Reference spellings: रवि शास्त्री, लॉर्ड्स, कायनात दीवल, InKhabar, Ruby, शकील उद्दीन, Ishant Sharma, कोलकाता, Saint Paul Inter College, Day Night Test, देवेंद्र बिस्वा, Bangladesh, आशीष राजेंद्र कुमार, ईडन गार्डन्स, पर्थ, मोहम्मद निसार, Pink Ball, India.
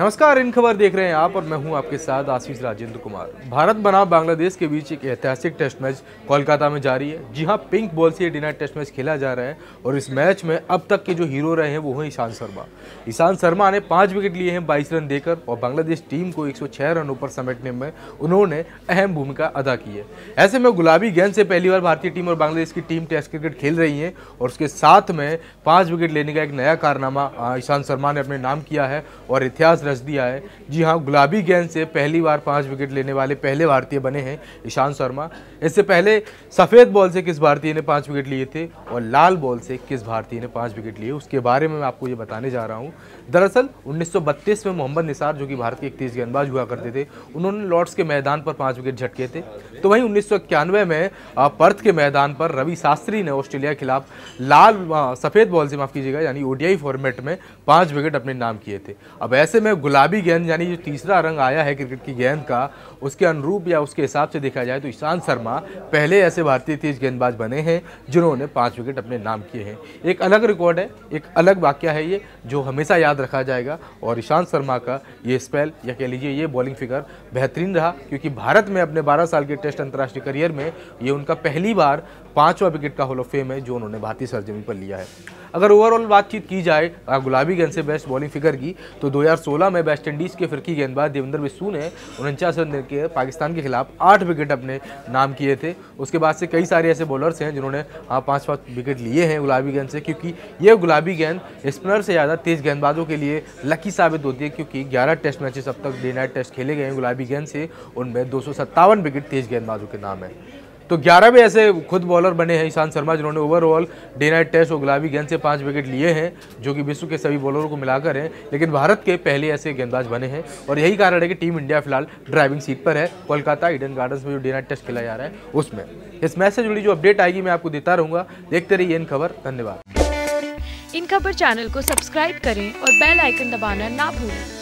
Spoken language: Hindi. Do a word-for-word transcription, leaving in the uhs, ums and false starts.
नमस्कार, इन खबर देख रहे हैं आप और मैं हूं आपके साथ आशीष राजेंद्र कुमार। भारत बनाम बांग्लादेश के बीच एक ऐतिहासिक टेस्ट मैच कोलकाता में जारी है। जी हां, पिंक बॉल से डे नाइट टेस्ट मैच खेला जा रहा है और इस मैच में अब तक के जो हीरो रहे हैं वो हैं ईशांत शर्मा। ईशांत शर्मा ने पाँच विकेट लिए हैं बाईस रन देकर और बांग्लादेश टीम को एक सौ छः रनों पर समेटने में उन्होंने अहम भूमिका अदा की है। ऐसे में गुलाबी गेंद से पहली बार भारतीय टीम और बांग्लादेश की टीम टेस्ट क्रिकेट खेल रही है और उसके साथ में पाँच विकेट लेने का एक नया कारनामा ईशांत शर्मा ने अपने नाम किया है और इतिहास रच दिया है। जी हां, गुलाबी गेंद से पहली बार पांच विकेट लेने वाले पहले भारतीय बने हैं ईशांत शर्मा। इससे पहले सफ़ेद बॉल से किस भारतीय ने पांच विकेट लिए थे और लाल बॉल से किस भारतीय ने पांच विकेट लिए उसके बारे में मैं आपको ये बताने जा रहा हूं। दरअसल उन्नीस सौ बत्तीस में मोहम्मद निसार, जो कि भारत के एक तेज गेंदबाज हुआ करते थे, उन्होंने लॉर्ड्स के मैदान पर पाँच विकेट झटके थे। तो वहीं उन्नीस सौ इक्यानवे में पर्थ के मैदान पर रवि शास्त्री ने ऑस्ट्रेलिया के खिलाफ लाल सफ़ेद बॉल से, माफ़ कीजिएगा, यानी ओडीआई फॉर्मेट में पाँच विकेट अपने नाम किए थे। अब ऐसे में गुलाबी गेंद यानी जो तीसरा रंग आया है क्रिकेट की गेंद का, उसके अनुरूप या उसके हिसाब से देखा जाए तो ईशांत शर्मा पहले ऐसे भारतीय तेज गेंदबाज बने हैं जिन्होंने पांच विकेट अपने नाम किए हैं। एक अलग रिकॉर्ड है, एक अलग वाकया है ये, जो हमेशा याद रखा जाएगा। और ईशांत शर्मा का ये स्पेल या कह लीजिए ये बॉलिंग फिगर बेहतरीन रहा, क्योंकि भारत में अपने बारह साल के टेस्ट अंतर्राष्ट्रीय करियर में ये उनका पहली बार पाँचवां विकेट का हॉल ऑफ फेम है जो उन्होंने भारतीय सरजमीन पर लिया है। अगर ओवरऑल बातचीत की जाए गुलाबी गेंद से बेस्ट बॉलिंग फिगर की, तो दो हज़ार सोलह में वेस्ट इंडीज़ के फिरकी गेंदबाज देवेंद्र बिस्वा ने उनचास रन देकर पाकिस्तान के खिलाफ आठ विकेट अपने नाम किए थे। उसके बाद से कई सारे ऐसे बॉलर्स हैं जिन्होंने पाँच पाँच विकेट लिए हैं गुलाबी गेंद से, क्योंकि ये गुलाबी गेंद स्पिनर से ज़्यादा तेज़ गेंदबाजों के लिए लकी साबित होती है। क्योंकि ग्यारह टेस्ट मैचेस अब तक डे नाइट टेस्ट खेले गए हैं गुलाबी गेंद से, उनमें दो सौ सत्तावन विकेट तेज़ गेंदबाजों के नाम है। तो ग्यारह भी ऐसे खुद बॉलर बने हैं ईशांत शर्मा जिन्होंने ओवरऑल डे नाइट टेस्ट और गुलाबी गेंद से पाँच विकेट लिए हैं, जो कि विश्व के सभी बॉलरों को मिलाकर हैं। लेकिन भारत के पहले ऐसे गेंदबाज बने हैं और यही कारण है कि टीम इंडिया फिलहाल ड्राइविंग सीट पर है कोलकाता ईडन गार्डन्स में जो डे नाइट टेस्ट खेला जा रहा है उसमें। इस मैच से जुड़ी जो अपडेट आएगी मैं आपको देता रहूँगा। देखते रहिए इन खबर। धन्यवाद। इन खबर चैनल को सब्सक्राइब करें और बेल आइकन दबाना ना भूलें।